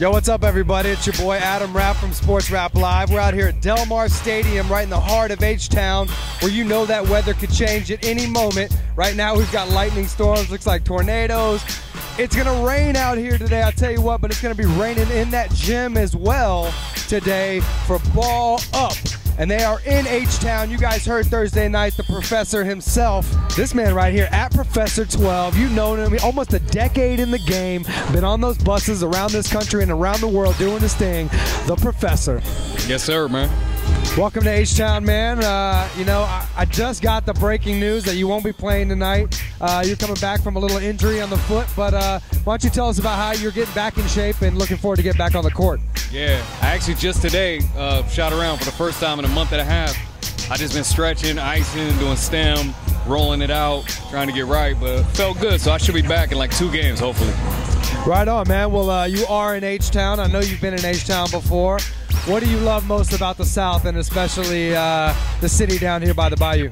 Yo, what's up, everybody? It's your boy Adam Rapp from Sports Rapp Live. We're out here at Del Mar Stadium, right in the heart of H-Town, where you know that weather could change at any moment. Right now, we've got lightning storms, looks like tornadoes. It's gonna rain out here today, I'll tell you what, but it's gonna be raining in that gym as well today for Ball Up. And they are in H-Town. You guys heard Thursday night, the professor himself. This man right here at Professor 12, you've known him almost a decade in the game, been on those buses around this country and around the world doing his thing, the professor. Yes, sir, man. Welcome to H-Town, man. You know, I just got the breaking news that you won't be playing tonight. You're coming back from a little injury on the foot, but why don't you tell us about how you're getting back in shape and looking forward to get back on the court? Yeah, I actually just today shot around for the first time in a month and a half. I just been stretching, icing, doing stem, rolling it out, trying to get right, but it felt good, so I should be back in like 2 games, hopefully. Right on, man. Well, you are in H-Town. I know you've been in H-Town before. What do you love most about the South, and especially the city down here by the bayou?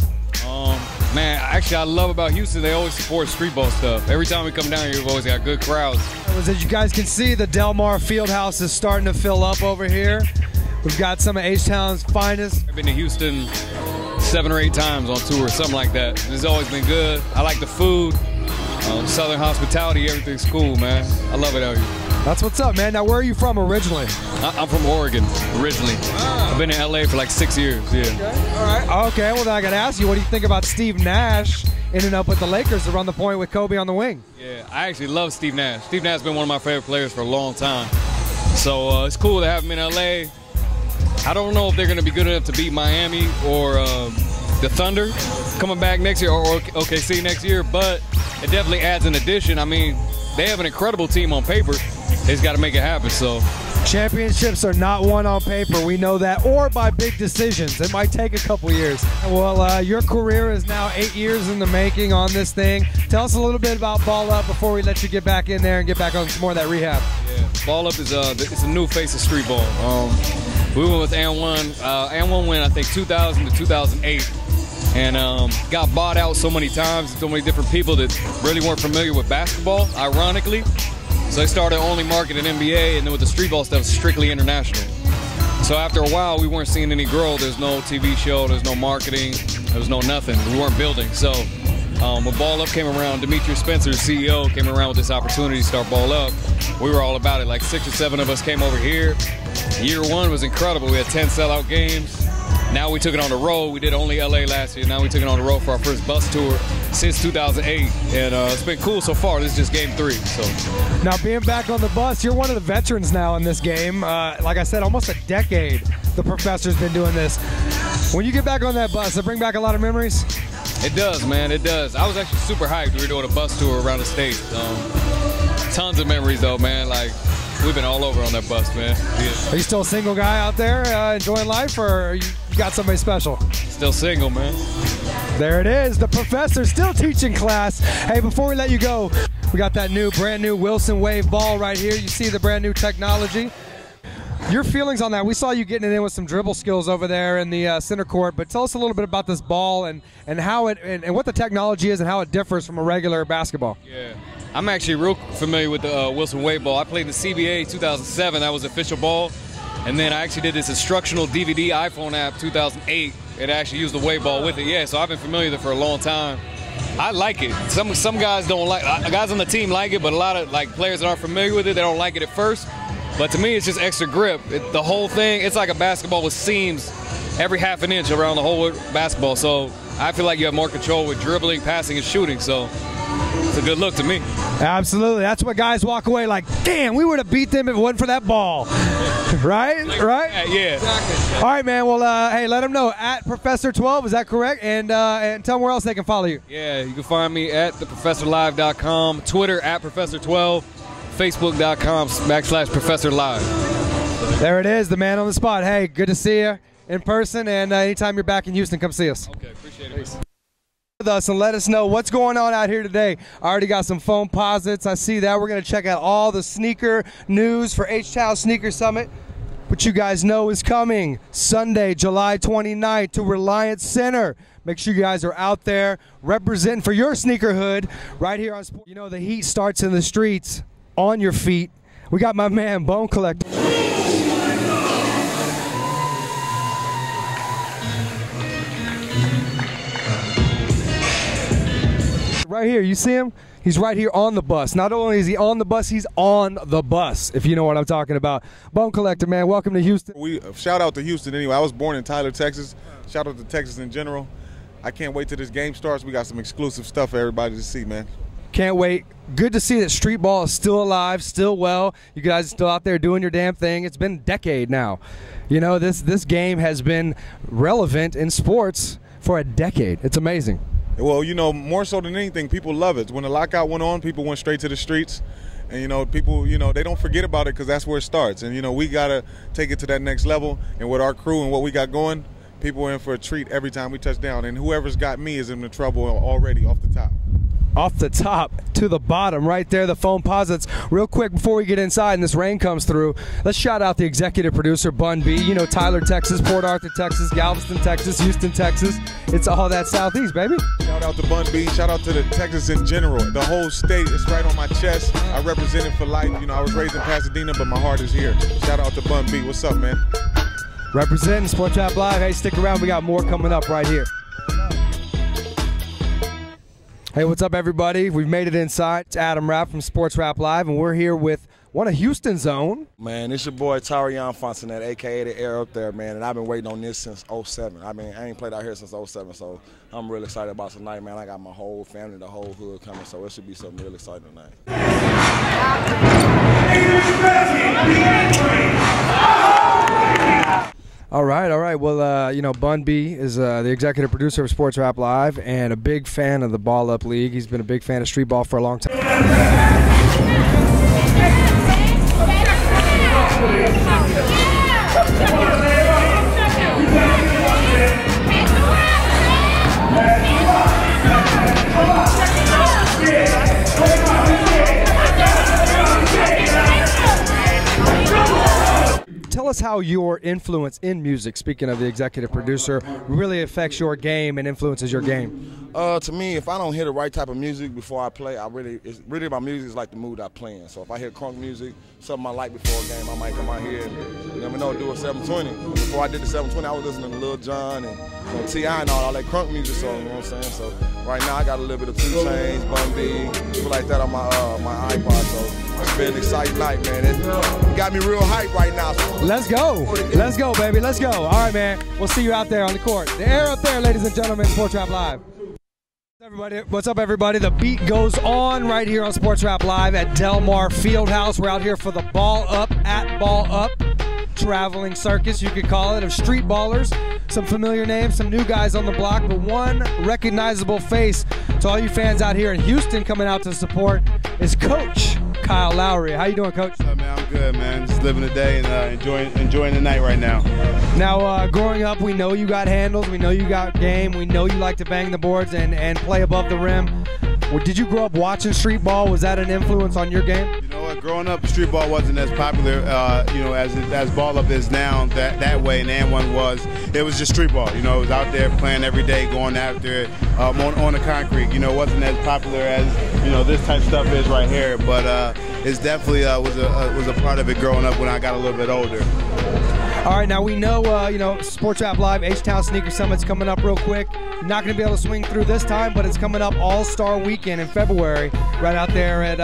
Man, actually, I love about Houston, they always support street ball stuff. Every time we come down here, we've always got good crowds. As you guys can see, the Del Mar Fieldhouse is starting to fill up over here. We've got some of H-Town's finest. I've been to Houston 7 or 8 times on tour, something like that. It's always been good. I like the food, Southern hospitality, everything's cool, man. I love it out here. That's what's up, man. Now, where are you from originally? I'm from Oregon, originally. Wow. I've been in LA for like 6 years, yeah. Okay, all right. Okay, well, then I got to ask you, what do you think about Steve Nash ending up with the Lakers around the point with Kobe on the wing? Yeah, I actually love Steve Nash. Steve Nash has been one of my favorite players for a long time. So it's cool to have him in LA. I don't know if they're going to be good enough to beat Miami or the Thunder coming back next year or OKC next year, but it definitely adds an addition. I mean, they have an incredible team on paper. They just got to make it happen, so. Championships are not won on paper, we know that, or by big decisions. It might take a couple years. Well, your career is now 8 years in the making on this thing. Tell us a little bit about Ball Up before we let you get back in there and get back on some more of that rehab. Yeah, Ball Up is it's a new face of street ball. We went with AND1. AND1 went, I think, 2000 to 2008. And got bought out so many times, so many different people that really weren't familiar with basketball, ironically. So they started only marketing NBA, and then with the street ball stuff, strictly international. So after a while, we weren't seeing any growth. There's no TV show, there's no marketing, there was no nothing. We weren't building. So when Ball Up came around, Demetrius Spencer, CEO, came around with this opportunity to start Ball Up. We were all about it. Like 6 or 7 of us came over here. Year 1 was incredible. We had 10 sellout games. Now we took it on the road. We did only LA last year. Now we took it on the road for our first bus tour since 2008. And it's been cool so far. This is just game 3. So. Now being back on the bus, you're one of the veterans now in this game. Like I said, almost a decade the professor's been doing this. When you get back on that bus, does it bring back a lot of memories? It does, man. It does. I was actually super hyped. We were doing a bus tour around the state. Tons of memories, though, man. Like, we've been all over on that bus, man. Yeah. Are you still a single guy out there enjoying life, or are you got somebody special? Still single, man. There it is. The professor still teaching class. Hey, before we let you go, we got that new, brand new Wilson Wave ball right here. You see the brand new technology. Your feelings on that? We saw you getting it in with some dribble skills over there in the center court, but tell us a little bit about this ball and how it and what the technology is and how it differs from a regular basketball. Yeah, I'm actually real familiar with the Wilson Wave ball. I played the CBA 2007. That was official ball, and then I actually did this instructional DVD iPhone app 2008. It actually used the Wave ball with it. Yeah, so I've been familiar with it for a long time. I like it. Some guys don't like. Guys on the team like it, but a lot of like players that aren't familiar with it, they don't like it at first. But to me, it's just extra grip. The whole thing, it's like a basketball with seams every half an inch around the whole basketball. So I feel like you have more control with dribbling, passing, and shooting. So it's a good look to me. Absolutely. That's what guys walk away like, damn, we would have beat them if it wasn't for that ball. Right? Like, right? Yeah. Exactly. All right, man. Well, hey, let them know. At Professor 12, is that correct? And tell them where else they can follow you. Yeah, you can find me at theprofessorlive.com, Twitter at Professor 12. Facebook.com/Professor Live. There it is, the man on the spot. Hey, good to see you in person, and anytime you're back in Houston, come see us. Okay, appreciate it. Peace. With us and let us know what's going on out here today. I already got some phone posits. I see that. We're going to check out all the sneaker news for H-Town Sneaker Summit, which you guys know is coming Sunday, July 29th to Reliant Center. Make sure you guys are out there representing for your sneaker hood right here on Sports. You know, the heat starts in the streets. On your feet, We got my man, Bone Collector. Right here, you see him? He's right here on the bus. Not only is he on the bus, he's on the bus, if you know what I'm talking about. Bone Collector, man, welcome to Houston. Shout out to Houston anyway. I was born in Tyler, Texas. Shout out to Texas in general. I can't wait till this game starts. We got some exclusive stuff for everybody to see, man. Can't wait. Good to see that street ball is still alive, still well. You guys are still out there doing your damn thing. It's been a decade now. You know, this game has been relevant in sports for a decade. It's amazing. Well, you know, more so than anything, people love it. When the lockout went on, people went straight to the streets. And, you know, people, you know, they don't forget about it because that's where it starts. And, you know, we got to take it to that next level. And with our crew and what we got going, people are in for a treat every time we touch down. And whoever's got me is in the trouble already off the top. Off the top to the bottom right there, the phone posits. Real quick before we get inside and this rain comes through, let's shout out the executive producer, Bun B. You know, Tyler, Texas, Port Arthur, Texas, Galveston, Texas, Houston, Texas. It's all that Southeast, baby. Shout out to Bun B. Shout out to the Texas in general. The whole state is right on my chest. I represent it for life. You know, I was raised in Pasadena, but my heart is here. Shout out to Bun B. What's up, man? Representing Sports Rapp Live. Hey, stick around. We got more coming up right here. Hey, what's up, everybody? We've made it inside. It's Adam Rapp from Sports Rapp Live, and we're here with one of Houston's own. Man, it's your boy Tyrion Fonson, a.k.a. the Air Up There, man, and I've been waiting on this since 07. I mean, I ain't played out here since 07, so I'm really excited about tonight, man. I got my whole family, the whole hood coming, so it should be something really exciting tonight. All right, all right. Well, you know, Bun B is the executive producer of Sports Rapp Live and a big fan of the Ball Up League. He's been a big fan of street ball for a long time. Tell us how your influence in music, speaking of the executive producer, really affects your game and influences your game. To me, if I don't hear the right type of music before I play, it's really my music is like the mood I play in. So if I hear crunk music, something I like before a game, I might come out here and you never know, do a 720. Before I did the 720, I was listening to Lil Jon and you know, T.I. and all that crunk music. So you know what I'm saying. So right now I got a little bit of 2 Chainz, Bun B, people like that on my iPod. So it's been an exciting night, man. It got me real hype right now. So let's go, baby, let's go. All right, man, we'll see you out there on the court. The Air Up There, ladies and gentlemen, Sports Rapp Live. Everybody, what's up, everybody? The beat goes on right here on Sports Rapp Live at Del Mar Fieldhouse. We're out here for the Ball Up, at Ball Up, traveling circus, you could call it, of street ballers. Some familiar names, some new guys on the block, but one recognizable face to all you fans out here in Houston coming out to support is Coach Kyle Lowry. How you doing, Coach? What's up, man? I'm good, man. Just living the day and enjoying the night right now. Now, growing up, we know you got handles, we know you got game, we know you like to bang the boards and play above the rim. Well, did you grow up watching street ball? Was that an influence on your game? You know what? Growing up, street ball wasn't as popular, you know, as Ball Up is now that way, and AND1 was. It was just street ball. You know, it was out there playing every day, going after it on the concrete. You know, it wasn't as popular as you know this type of stuff is right here, but it's definitely was a part of it growing up when I got a little bit older. All right, now we know, you know, Sports Rapp Live, H-Town Sneaker Summit's coming up real quick. Not going to be able to swing through this time, but it's coming up All-Star Weekend in February right out there at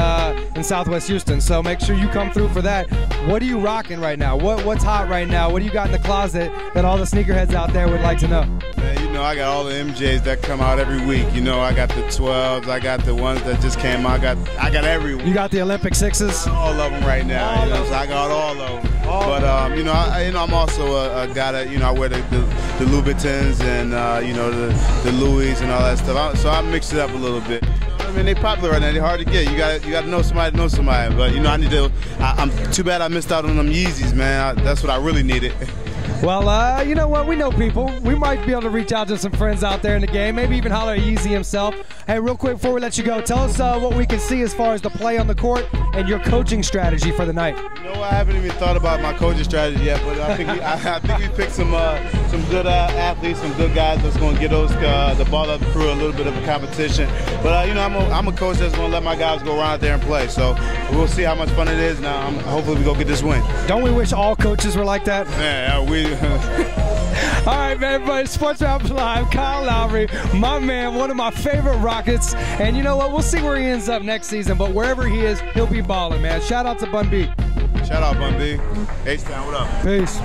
in Southwest Houston. So make sure you come through for that. What are you rocking right now? What's hot right now? What do you got in the closet that all the sneakerheads out there would like to know? Man, you know, I got all the MJs that come out every week. You know, I got the 12s. I got the ones that just came out. I got everyone. You got the Olympic 6s? All of them right now. All you know, so I got all of them. But, you know, I'm also a guy that, you know, I wear the Louboutins and, you know, the Louis and all that stuff. So I mix it up a little bit. I mean, they're popular right now. They're hard to get. You got to know somebody to know somebody. But, you know, I'm too bad I missed out on them Yeezys, man. That's what I really needed. Well, you know what? We know people. We might be able to reach out to some friends out there in the game, maybe even holler at Yeezy himself. Hey, real quick before we let you go, tell us what we can see as far as the play on the court and your coaching strategy for the night. You know, I haven't even thought about my coaching strategy yet, but I think we, I think we picked some good athletes, some good guys that's going to get those the ball up crew a little bit of a competition. But, you know, I'm a coach that's going to let my guys go around out there and play. So we'll see how much fun it is. Now, hopefully we go get this win. Don't we wish all coaches were like that? Yeah, we... All right, man, everybody, Sports Rapp Live, Kyle Lowry, my man, one of my favorite Rockets. And you know what? We'll see where he ends up next season, but wherever he is, he'll be balling, man. Shout out to Bun B. Shout out, Bun B. H-Town, what up? Peace.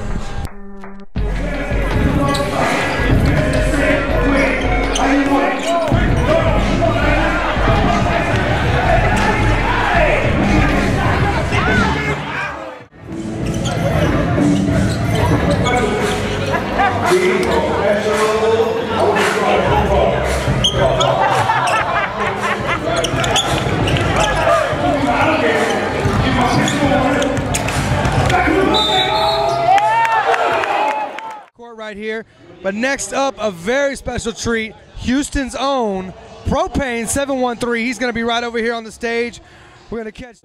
Court right here, but next up a very special treat, Houston's own Propain 713. He's going to be right over here on the stage. We're going to catch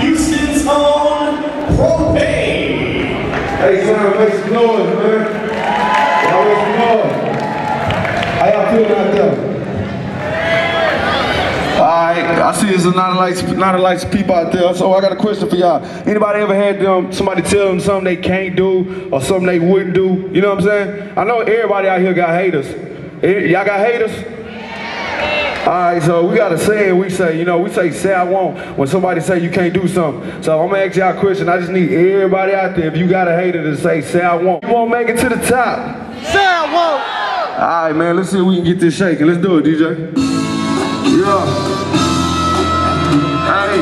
Houston's own Propain. Hey, son, make some noise, man. How y'all feeling out there? Alright, I see there's a lot of people out there, so I got a question for y'all. Anybody ever had somebody tell them something they can't do or something they wouldn't do? You know what I'm saying? I know everybody out here got haters. Y'all got haters? Alright, so we got a saying we say, you know, we say I won't when somebody say you can't do something. So I'm gonna ask y'all a question. I just need everybody out there, if you got a hater, to say I won't. You won't make it to the top. Say I won't. Alright, man, let's see if we can get this shaking. Let's do it, DJ. Yeah. Alright,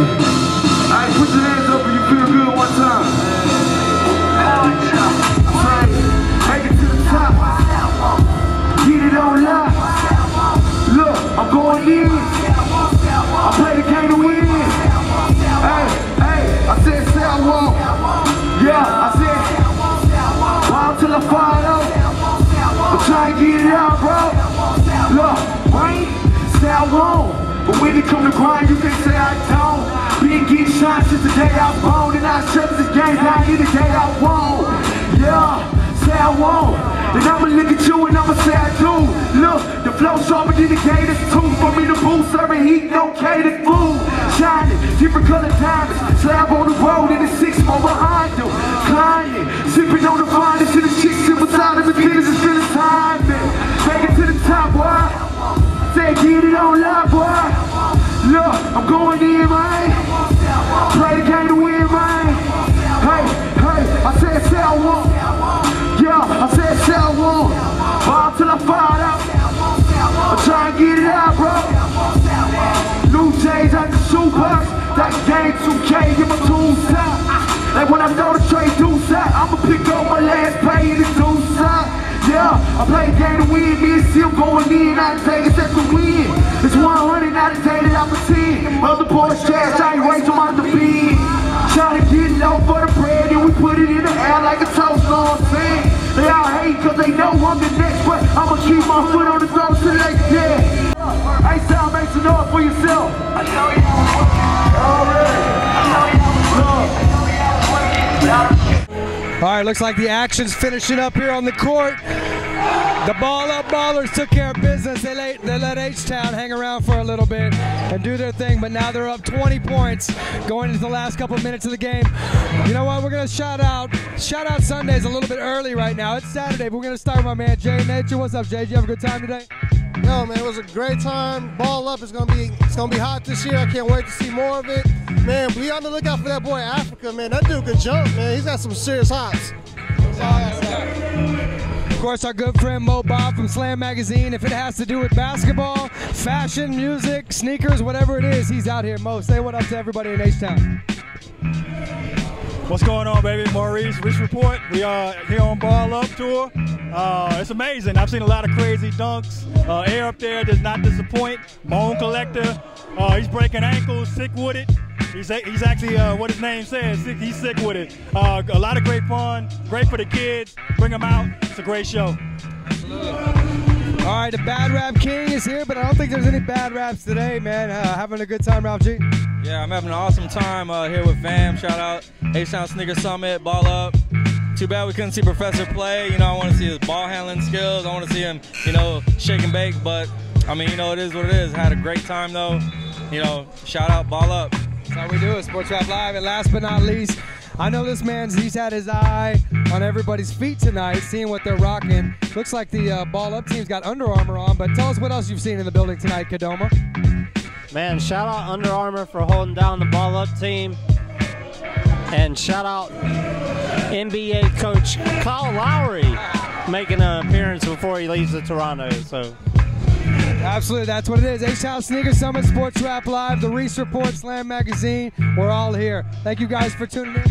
put your hands up if you feel good one time. Alright, make it to the top. Get it on live. Look, I'm going in. I play the game to win. Hey, hey, I said sidewalk. Yeah, I said wild till I fire up. I'm trying to get it out, bro. Look, right? Say I won't. But when it come to grind, you can say I don't. Been getting shot since the day I was born, and I shut this game down any day I won't. Yeah. Say I won't, and I'ma look at you and I'ma say I do. Look, the flow sharper than the gators too. For me to move, serving heat, no catered food. Shining, different color diamonds. Slab on the road and the six more behind them. Climbing, sipping on the finest to the chicks in beside them. The feelings is still time, man. Take it to the top, boy. Say get it on live, boy. Look, I'm going in, man. Play the game to win, man. Hey, hey, I said say I won't. Yeah, I said say I won't. Ball till I fired out. I'm trying to get it out, bro. New J's out the shoebox. That game 2K, get my tools out. Like when I know the trade do side, I'ma pick up my last pay in the two side. Yeah, I play the game to win. Me and Seal going in, out of Vegas, that's the win. It's 100, not a day that I pretend. Other boys trash, I ain't racing out the bed. Trying to get low for the bread, and we put it in the air like a toast, know what I'm saying? They all hate cause they know I'm the next, but I'ma keep my foot on the ground till they dead. Hey, Sal, make some noise for yourself. I know you alright. Alright, looks like the action's finishing up here on the court. The Ball Up Ballers took care of business. They let H-Town hang around for a little bit and do their thing, but now they're up 20 points going into the last couple minutes of the game. You know what? We're going to shout out Sundays a little bit early right now. It's Saturday, but we're going to start with my man, Jay Nature. What's up, Jay? Did you have a good time today? No, man, it was a great time. Ball Up is going to be hot this year. I can't wait to see more of it. Man, be on the lookout for that boy Africa, man. That dude can jump, man. He's got some serious hops. Of course, our good friend Mo Bobb from Slam magazine. If it has to do with basketball, fashion, music, sneakers, whatever it is, he's out here. Mo, say what up to everybody in H-Town. What's going on, baby? Maurice Reese Report. We are here on Ball Up Tour. It's amazing. I've seen a lot of crazy dunks. Air Up There does not disappoint. Bone Collector. He's breaking ankles, sick with it. He's actually what his name says. He's sick with it. A lot of great fun. Great for the kids. Bring them out. It's a great show. All right, the Bad Rap King is here, but I don't think there's any bad raps today, man. Having a good time, Ralph G? Yeah, I'm having an awesome time here with fam. Shout out H-Town Sneaker Summit, Ball Up. Too bad we couldn't see Professor play. You know, I want to see his ball handling skills. I want to see him, you know, shake and bake. But, I mean, you know, it is what it is. Had a great time, though. You know, shout out Ball Up. That's how we do it, Sports Rapp Live. And last but not least, I know this man's, he's had his eye on everybody's feet tonight, seeing what they're rocking. Looks like the Ball Up team's got Under Armour on, but tell us what else you've seen in the building tonight, Kadoma. Man, shout out Under Armour for holding down the Ball Up team. And shout out NBA coach Kyle Lowry making an appearance before he leaves to Toronto. So. Absolutely, that's what it is. H-Town Sneaker Summit, Sports Rapp Live, The Reese Report, Slam Magazine. We're all here. Thank you guys for tuning in.